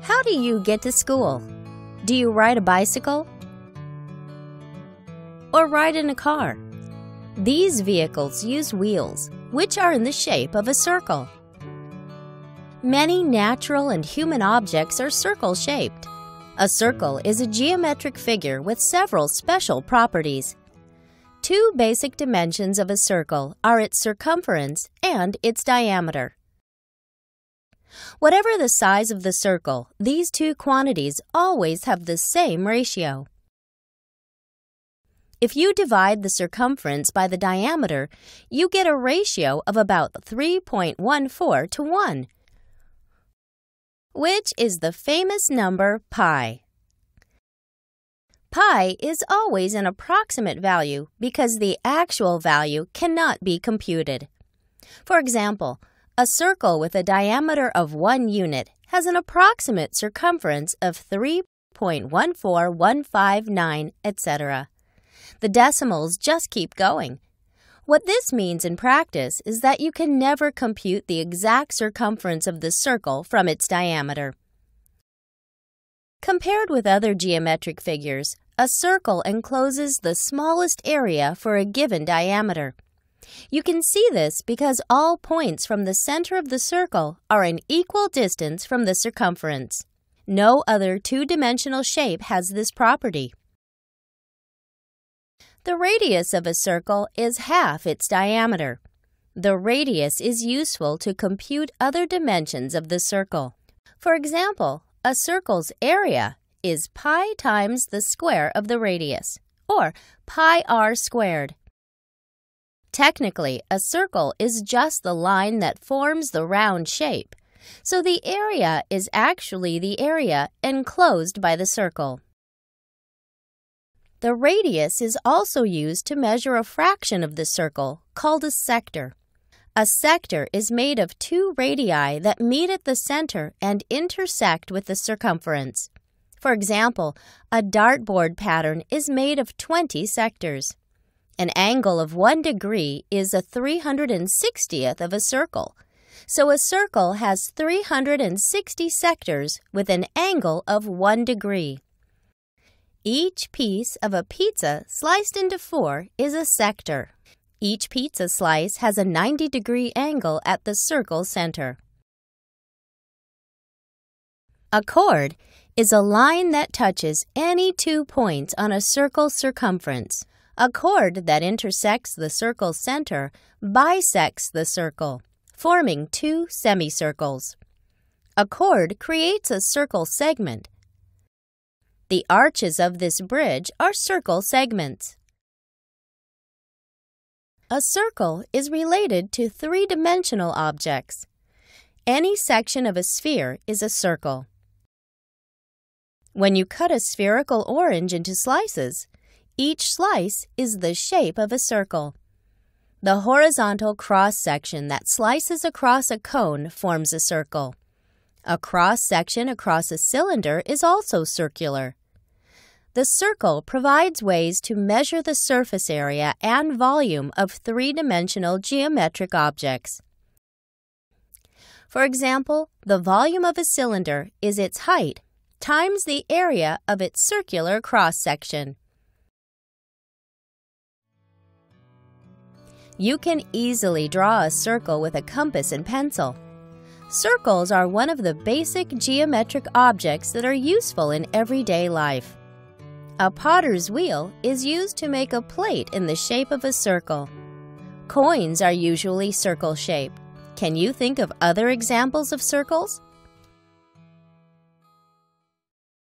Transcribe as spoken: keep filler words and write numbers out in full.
How do you get to school? Do you ride a bicycle? Or ride in a car? These vehicles use wheels, which are in the shape of a circle. Many natural and human objects are circle-shaped. A circle is a geometric figure with several special properties. Two basic dimensions of a circle are its circumference and its diameter. Whatever the size of the circle, these two quantities always have the same ratio. If you divide the circumference by the diameter, you get a ratio of about three point one four to one, which is the famous number pi. Pi is always an approximate value because the actual value cannot be computed. For example, a circle with a diameter of one unit has an approximate circumference of three point one four one five nine, et cetera. The decimals just keep going. What this means in practice is that you can never compute the exact circumference of the circle from its diameter. Compared with other geometric figures, a circle encloses the smallest area for a given diameter. You can see this because all points from the center of the circle are an equal distance from the circumference. No other two-dimensional shape has this property. The radius of a circle is half its diameter. The radius is useful to compute other dimensions of the circle. For example, a circle's area is pi times the square of the radius, or pi r squared. Technically, a circle is just the line that forms the round shape, so the area is actually the area enclosed by the circle. The radius is also used to measure a fraction of the circle, called a sector. A sector is made of two radii that meet at the center and intersect with the circumference. For example, a dartboard pattern is made of twenty sectors. An angle of one degree is a three hundred sixtieth of a circle. So a circle has three hundred sixty sectors with an angle of one degree. Each piece of a pizza sliced into four is a sector. Each pizza slice has a ninety degree angle at the circle center. A chord is a line that touches any two points on a circle's circumference. A chord that intersects the circle center bisects the circle, forming two semicircles. A chord creates a circle segment. The arches of this bridge are circle segments. A circle is related to three-dimensional objects. Any section of a sphere is a circle. When you cut a spherical orange into slices, each slice is the shape of a circle. The horizontal cross-section that slices across a cone forms a circle. A cross-section across a cylinder is also circular. The circle provides ways to measure the surface area and volume of three-dimensional geometric objects. For example, the volume of a cylinder is its height times the area of its circular cross-section. You can easily draw a circle with a compass and pencil. Circles are one of the basic geometric objects that are useful in everyday life. A potter's wheel is used to make a plate in the shape of a circle. Coins are usually circle-shaped. Can you think of other examples of circles?